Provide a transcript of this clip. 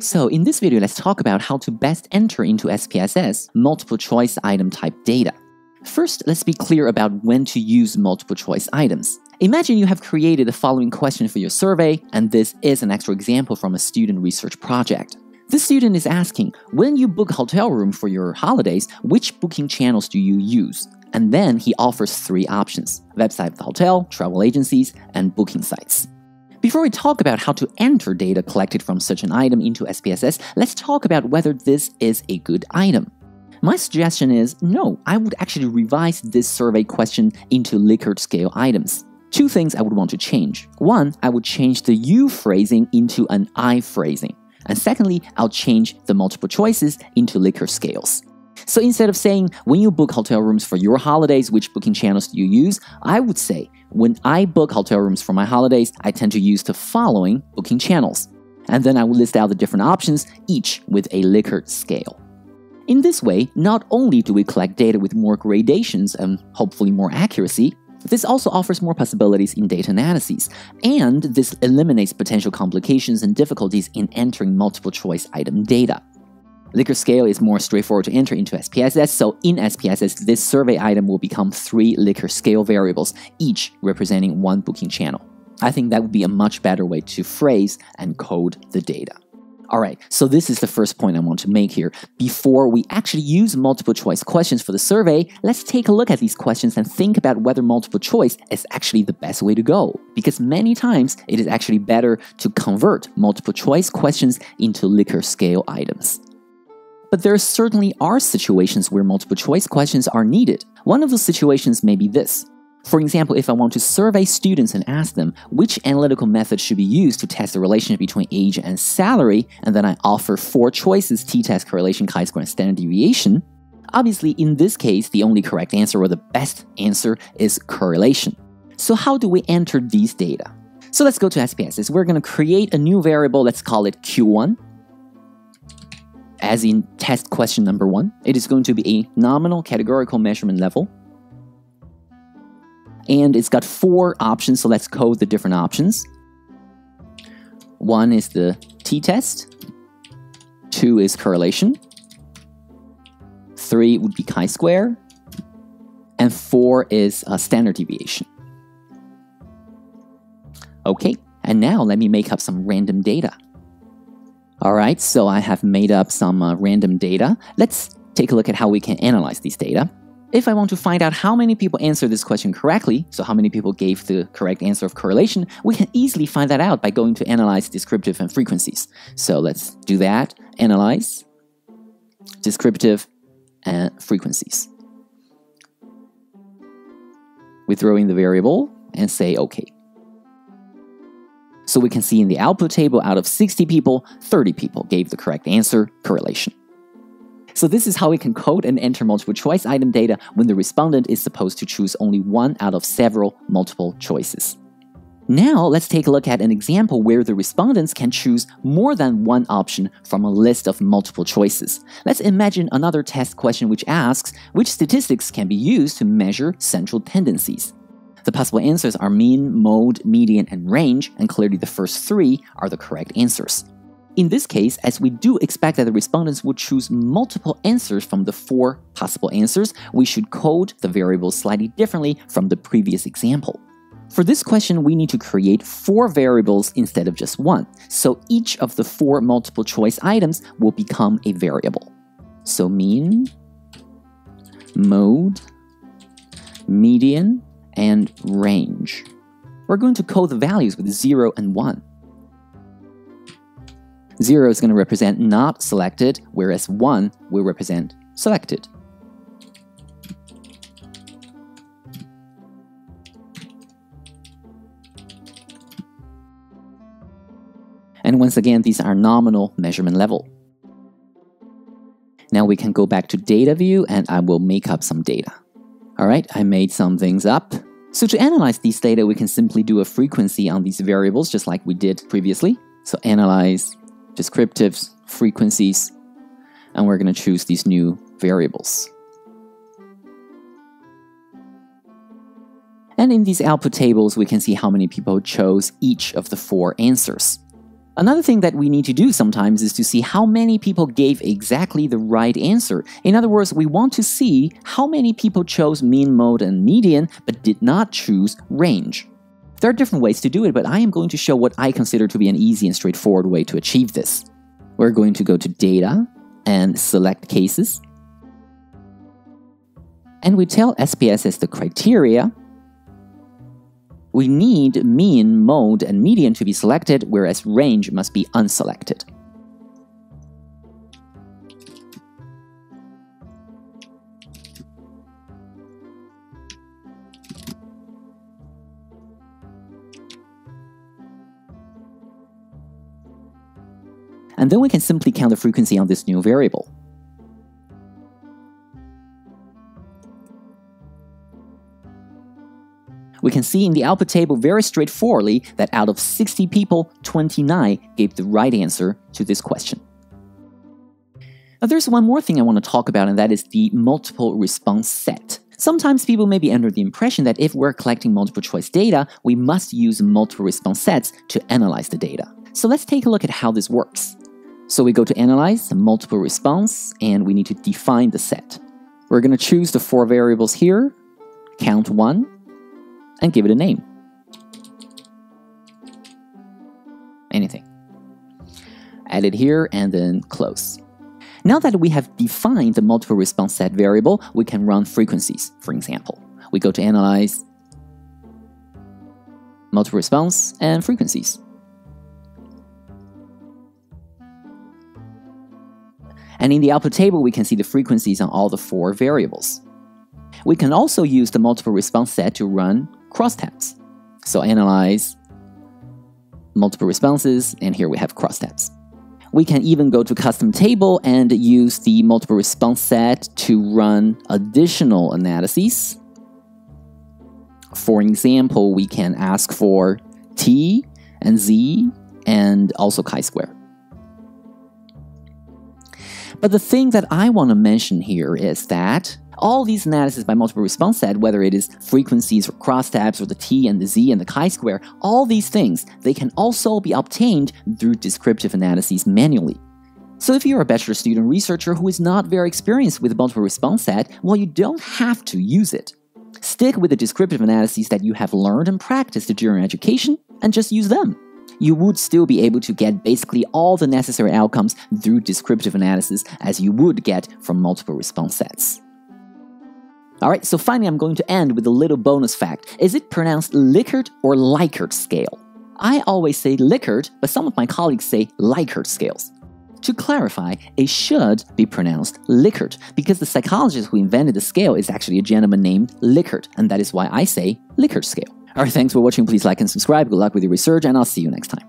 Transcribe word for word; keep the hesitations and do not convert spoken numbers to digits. So in this video, let's talk about how to best enter into S P S S multiple choice item type data. First, let's be clear about when to use multiple choice items. Imagine you have created the following question for your survey, and this is an extra example from a student research project. This student is asking, when you book a hotel room for your holidays, which booking channels do you use? And then he offers three options: website of the hotel, travel agencies, and booking sites. Before we talk about how to enter data collected from such an item into S P S S, let's talk about whether this is a good item. My suggestion is, no, I would actually revise this survey question into Likert scale items. Two things I would want to change. One, I would change the you phrasing into an I phrasing. And secondly, I'll change the multiple choices into Likert scales. So instead of saying, when you book hotel rooms for your holidays, which booking channels do you use? I would say, when I book hotel rooms for my holidays, I tend to use the following booking channels. And then I would list out the different options, each with a Likert scale. In this way, not only do we collect data with more gradations and hopefully more accuracy, this also offers more possibilities in data analyses, and this eliminates potential complications and difficulties in entering multiple choice item data. Likert scale is more straightforward to enter into S P S S, so in S P S S, this survey item will become three Likert scale variables, each representing one booking channel. I think that would be a much better way to phrase and code the data. Alright, so this is the first point I want to make here. Before we actually use multiple choice questions for the survey, let's take a look at these questions and think about whether multiple choice is actually the best way to go. Because many times, it is actually better to convert multiple choice questions into Likert scale items. But there certainly are situations where multiple choice questions are needed. One of those situations may be this. For example, if I want to survey students and ask them which analytical method should be used to test the relationship between age and salary, and then I offer four choices: t-test, correlation, chi-square, and standard deviation, obviously in this case the only correct answer or the best answer is correlation. So how do we enter these data? So let's go to S P S S. We're going to create a new variable, let's call it Q one, as in test question number one. It is going to be a nominal categorical measurement level. And it's got four options, so let's code the different options. One is the t-test, two is correlation, three would be chi-square, and four is a standard deviation. Okay, and now let me make up some random data. Alright, so I have made up some uh, random data. Let's take a look at how we can analyze these data. If I want to find out how many people answered this question correctly, so how many people gave the correct answer of correlation, we can easily find that out by going to Analyze, Descriptive, and Frequencies. So let's do that. Analyze, Descriptive, and Frequencies. We throw in the variable and say OK. So we can see in the output table, out of sixty people, thirty people gave the correct answer, correlation. So this is how we can code and enter multiple choice item data when the respondent is supposed to choose only one out of several multiple choices. Now let's take a look at an example where the respondents can choose more than one option from a list of multiple choices. Let's imagine another test question which asks which statistics can be used to measure central tendencies. The possible answers are mean, mode, median, and range, and clearly the first three are the correct answers. In this case, as we do expect that the respondents would choose multiple answers from the four possible answers, we should code the variable slightly differently from the previous example. For this question, we need to create four variables instead of just one, so each of the four multiple choice items will become a variable. So mean, mode, median, and range. We're going to code the values with zero and one. zero is going to represent not selected, whereas one will represent selected. And once again, these are nominal measurement level. Now we can go back to data view and I will make up some data. Alright, I made some things up. So to analyze these data, we can simply do a frequency on these variables just like we did previously. So analyze, descriptives, frequencies, and we're going to choose these new variables. And in these output tables, we can see how many people chose each of the four answers. Another thing that we need to do sometimes is to see how many people gave exactly the right answer. In other words, we want to see how many people chose mean, mode, and median, but did not choose range. There are different ways to do it, but I am going to show what I consider to be an easy and straightforward way to achieve this. We're going to go to Data and select Cases. And we tell S P S S the criteria. We need mean, mode, and median to be selected, whereas range must be unselected. And then we can simply count the frequency on this new variable. We can see in the output table very straightforwardly that out of sixty people, twenty-nine gave the right answer to this question. Now there's one more thing I want to talk about, and that is the multiple response set. Sometimes people may be under the impression that if we're collecting multiple choice data, we must use multiple response sets to analyze the data. So let's take a look at how this works. So we go to Analyze, Multiple Response, and we need to define the set. We're going to choose the four variables here, count one, and give it a name. Anything. Add it here and then close. Now that we have defined the multiple response set variable, we can run frequencies, for example. We go to Analyze, Multiple Response, and Frequencies. And in the output table, we can see the frequencies on all the four variables. We can also use the multiple response set to run crosstabs. So Analyze, Multiple Responses, and here we have crosstabs. We can even go to Custom Table and use the multiple response set to run additional analyses. For example, we can ask for t and z and also chi-square. But the thing that I want to mention here is that all these analyses by multiple response set, whether it is frequencies or crosstabs or the t and the z and the chi-square, all these things, they can also be obtained through descriptive analyses manually. So if you're a bachelor student researcher who is not very experienced with multiple response set, well, you don't have to use it. Stick with the descriptive analyses that you have learned and practiced during education and just use them. You would still be able to get basically all the necessary outcomes through descriptive analysis as you would get from multiple response sets. Alright, so finally I'm going to end with a little bonus fact. Is it pronounced Likert or Likert scale? I always say Likert, but some of my colleagues say Likert scales. To clarify, it should be pronounced Likert, because the psychologist who invented the scale is actually a gentleman named Likert, and that is why I say Likert scale. Alright, thanks for watching, please like and subscribe, good luck with your research, and I'll see you next time.